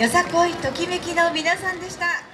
よさこいときめきの皆さんでした。